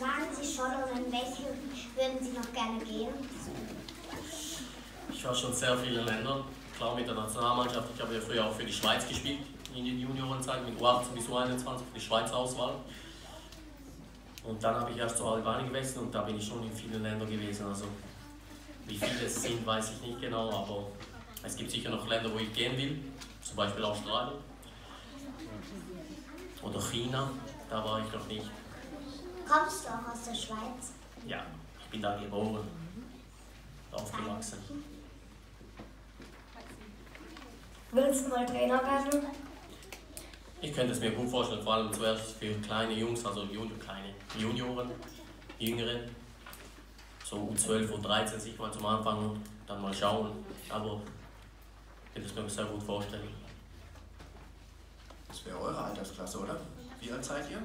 Waren Sie schon oder in welche würden Sie noch gerne gehen? Ich war schon sehr viele Länder, klar mit der Nationalmannschaft. Ich habe ja früher auch für die Schweiz gespielt, in den Juniorenzeiten mit U18 bis U21 für die Schweizer Auswahl. Und dann habe ich erst zu Albanien gewechselt und da bin ich schon in vielen Ländern gewesen. Also wie viele es sind, weiß ich nicht genau, aber es gibt sicher noch Länder, wo ich gehen will, zum Beispiel Australien oder China, da war ich noch nicht. Kommst du auch aus der Schweiz? Ja, ich bin da geboren, aufgewachsen. Willst du mal Trainer werden? Ich könnte es mir gut vorstellen, vor allem zuerst für kleine Jungs, also Junioren, Jüngere, so U12, U13 sich mal zum Anfang und dann mal schauen, aber ich könnte es mir sehr gut vorstellen. Das wäre eure Altersklasse, oder? Wie alt seid ihr?